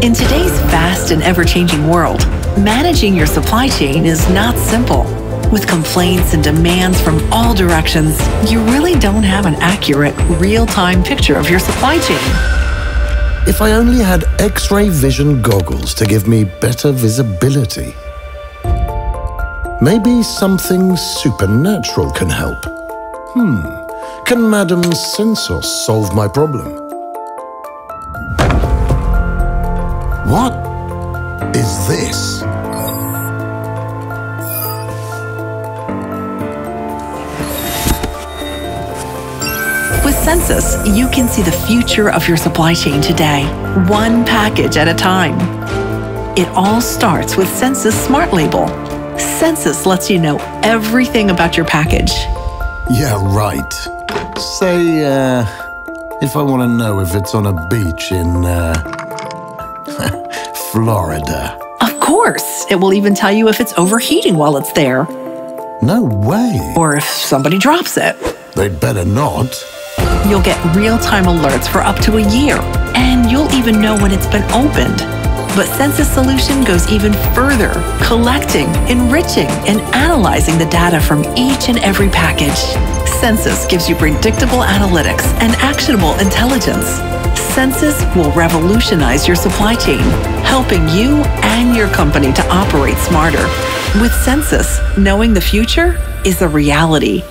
In today's fast and ever-changing world, managing your supply chain is not simple. With complaints and demands from all directions, you really don't have an accurate, real-time picture of your supply chain. If I only had X-ray vision goggles to give me better visibility. Maybe something supernatural can help. Can Madam Sensos solve my problem? What is this? With Sensos, you can see the future of your supply chain today, one package at a time. It all starts with Sensos Smart Label. Sensos lets you know everything about your package. Yeah, right. Say, if I want to know if it's on a beach in, Florida. Of course! It will even tell you if it's overheating while it's there. No way! Or if somebody drops it. They'd better not. You'll get real-time alerts for up to a year, and you'll even know when it's been opened. But Sensos Solution goes even further, collecting, enriching, and analyzing the data from each and every package. Sensos gives you predictable analytics and actionable intelligence. Sensos will revolutionize your supply chain, helping you and your company to operate smarter. With Sensos, knowing the future is a reality.